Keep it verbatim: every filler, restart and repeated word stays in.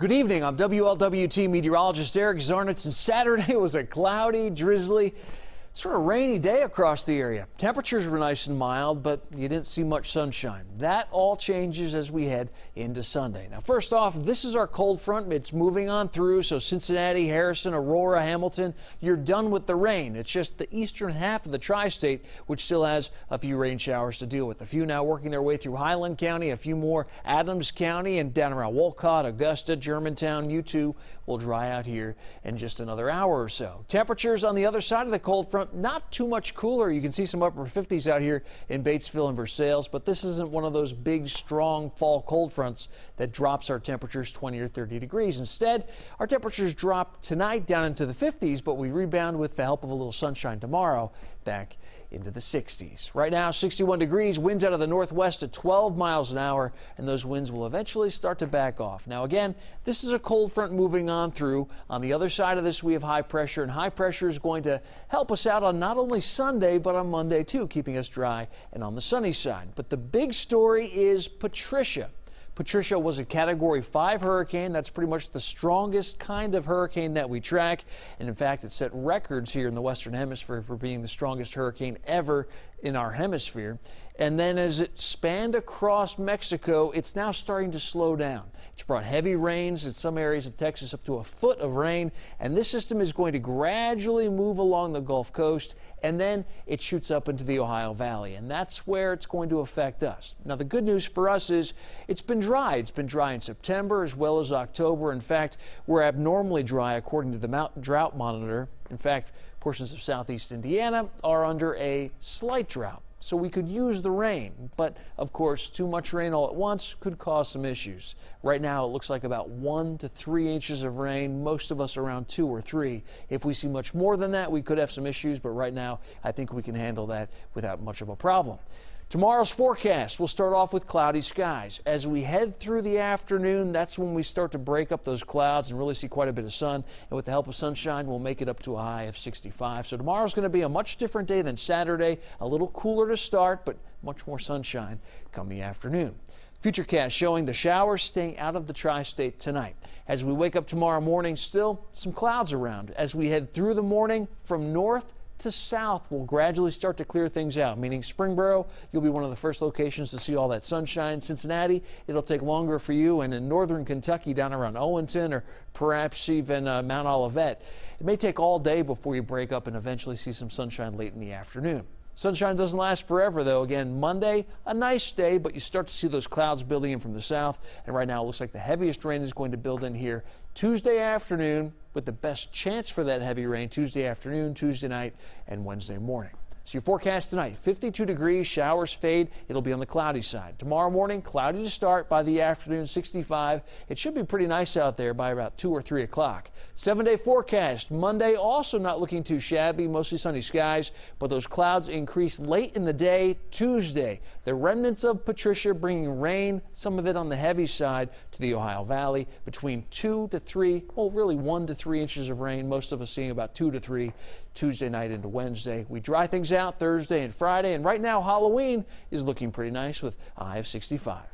Good evening, I'm W L W T meteorologist Eric Zornitz, and Saturday was a cloudy, drizzly, sort of rainy day across the area. Temperatures were nice and mild, but you didn't see much sunshine. That all changes as we head into Sunday. Now, first off, this is our cold front. It's moving on through, so Cincinnati, Harrison, Aurora, Hamilton, you're done with the rain. It's just the eastern half of the tri-state, which still has a few rain showers to deal with. A few now working their way through Highland County, a few more Adams County, and down around Wolcott, Augusta, Germantown, you two will dry out here in just another hour or so. Temperatures on the other side of the cold front, not too much cooler. You can see some upper fifties out here in Batesville and Versailles, but this isn't one of those big, strong fall cold fronts that drops our temperatures twenty or thirty degrees. Instead, our temperatures drop tonight down into the fifties, but we rebound with the help of a little sunshine tomorrow back into the sixties. Right now, sixty-one degrees, winds out of the northwest at twelve miles an hour, and those winds will eventually start to back off. Now again, this is a cold front moving on through. On the other side of this, we have high pressure, and high pressure is going to help us out on not only Sunday, but on Monday too, keeping us dry and on the sunny side. But the big story is Patricia. Patricia was a Category five hurricane. That's pretty much the strongest kind of hurricane that we track. And in fact, it set records here in the Western Hemisphere for being the strongest hurricane ever in our hemisphere. And then as it spanned across Mexico, it's now starting to slow down. It's brought heavy rains in some areas of Texas, up to a foot of rain. And this system is going to gradually move along the Gulf Coast, and then it shoots up into the Ohio Valley. And that's where it's going to affect us. Now, the good news for us is it's been dry. It's been dry in September as well as October. In fact, we're abnormally dry according to the Mountain Drought Monitor. In fact, portions of southeast Indiana are under a slight drought. So we could use the rain, but of course too much rain all at once could cause some issues. Right now it looks like about one to three inches of rain, most of us around two or three. If we see much more than that, we could have some issues, but right now I think we can handle that without much of a problem. Tomorrow's forecast, we'll start off with cloudy skies. As we head through the afternoon, that's when we start to break up those clouds and really see quite a bit of sun. And with the help of sunshine, we'll make it up to a high of sixty-five. So tomorrow's going to be a much different day than Saturday. A little cooler to start, but much more sunshine come the afternoon. Futurecast showing the showers staying out of the tri-state tonight. As we wake up tomorrow morning, still some clouds around. As we head through the morning, from north to south will gradually start to clear things out, meaning Springboro, you'll be one of the first locations to see all that sunshine. Cincinnati, it'll take longer for you, and in northern Kentucky down around Owenton or perhaps even uh, Mount Olivet, it may take all day before you break up and eventually see some sunshine late in the afternoon. Sunshine doesn't last forever, though. Again, Monday, a nice day, but you start to see those clouds building in from the south, and right now it looks like the heaviest rain is going to build in here Tuesday afternoon, with the best chance for that heavy rain Tuesday afternoon, Tuesday night, and Wednesday morning. So your forecast tonight, fifty-two degrees, showers fade, it'll be on the cloudy side. Tomorrow morning, cloudy to start, by the afternoon, sixty-five. It should be pretty nice out there by about two or three o'clock. Seven-day forecast, Monday also not looking too shabby, mostly sunny skies, but those clouds increase late in the day Tuesday. The remnants of Patricia bringing rain, some of it on the heavy side, to the Ohio Valley, between two to three, well, really one to three inches of rain, most of us seeing about two to three Tuesday night into Wednesday. We dry things out Thursday and Friday, and right now Halloween is looking pretty nice with a high of sixty-five.